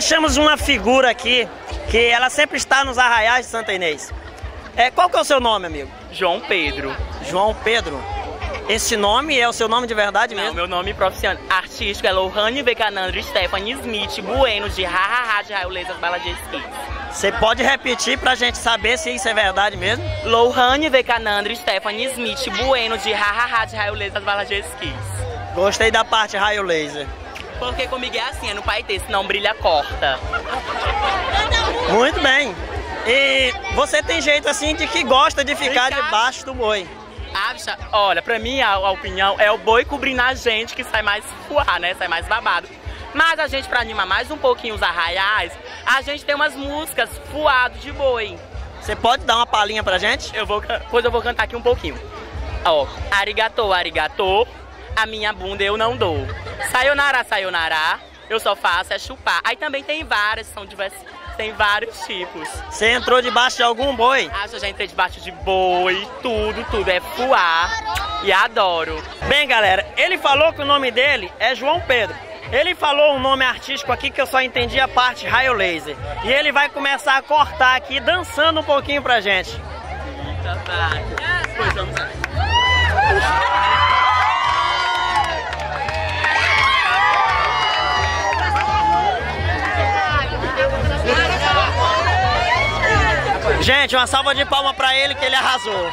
Achamos uma figura aqui, que ela sempre está nos arraiais de Santa Inês. Qual que é o seu nome, amigo? João Pedro. João Pedro? Esse nome é o seu nome de verdade mesmo? Não, meu nome profissional artístico é Lohane Veganandro Stephanie Smith Bueno de Hahaha de Raiolesas Baladias Kids. Você pode repetir pra gente saber se isso é verdade mesmo? Lohane Veganandro Stephanie Smith Bueno de Hahaha de Raiolesas Baladias Kids. Gostei da parte raio laser. Porque comigo é assim, é no pai ter, senão brilha corta. Muito bem. E você tem jeito assim de que gosta de ficar debaixo do boi. Ah, bicha, olha, pra mim a opinião é o boi cobrindo a gente que sai mais fuar, né? Sai mais babado. Mas a gente, pra animar mais um pouquinho os arraiais, a gente tem umas músicas fuado de boi. Você pode dar uma palhinha pra gente? Depois eu vou cantar aqui um pouquinho. Ó, arigatô, arigatô, a minha bunda eu não dou. Sayonara, sayonara, eu só faço é chupar. Aí também tem várias, são diversas. Tem vários tipos. Você entrou debaixo de algum boi? Ah, eu já entrei debaixo de boi, tudo. É fuar e adoro. Bem, galera, ele falou que o nome dele é João Pedro. Ele falou um nome artístico aqui que eu só entendi a parte raio laser. E ele vai começar a cortar aqui, dançando um pouquinho pra gente. Pois vamos lá. Gente, uma salva de palmas pra ele que ele arrasou.